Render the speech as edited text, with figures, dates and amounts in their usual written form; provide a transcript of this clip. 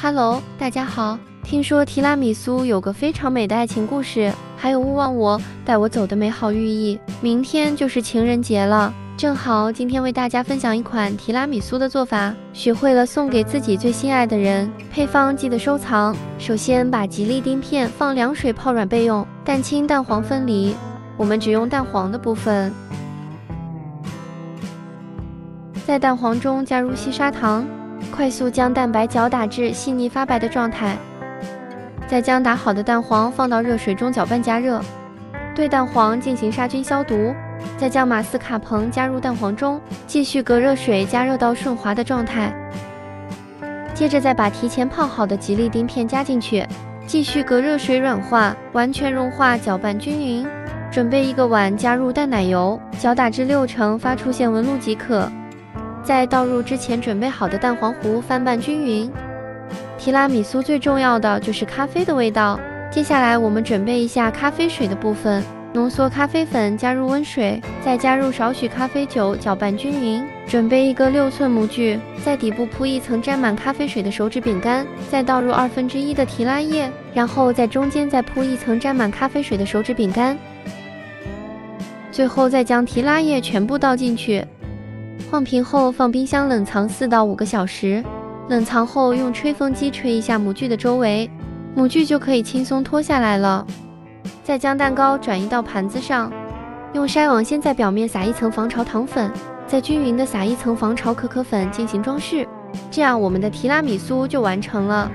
Hello， 大家好。听说提拉米苏有个非常美的爱情故事，还有勿忘我带我走的美好寓意。明天就是情人节了，正好今天为大家分享一款提拉米苏的做法，学会了送给自己最心爱的人。配方记得收藏。首先把吉利丁片放凉水泡软备用，蛋清蛋黄分离，我们只用蛋黄的部分。 在蛋黄中加入细砂糖，快速将蛋白搅打至细腻发白的状态。再将打好的蛋黄放到热水中搅拌加热，对蛋黄进行杀菌消毒。再将马斯卡彭加入蛋黄中，继续隔热水加热到顺滑的状态。接着再把提前泡好的吉利丁片加进去，继续隔热水软化，完全融化，搅拌均匀。准备一个碗，加入淡奶油，搅打至6成发出现纹路即可。 在倒入之前准备好的蛋黄糊翻拌均匀。提拉米苏最重要的就是咖啡的味道，接下来我们准备一下咖啡水的部分，浓缩咖啡粉加入温水，再加入少许咖啡酒，搅拌均匀。准备一个6寸模具，在底部铺一层沾满咖啡水的手指饼干，再倒入1/2的提拉液，然后在中间再铺一层沾满咖啡水的手指饼干，最后再将提拉液全部倒进去。 晃平后放冰箱冷藏4到5个小时，冷藏后用吹风机吹一下模具的周围，模具就可以轻松脱下来了。再将蛋糕转移到盘子上，用筛网先在表面撒一层防潮糖粉，再均匀的撒一层防潮可可粉进行装饰，这样我们的提拉米苏就完成了。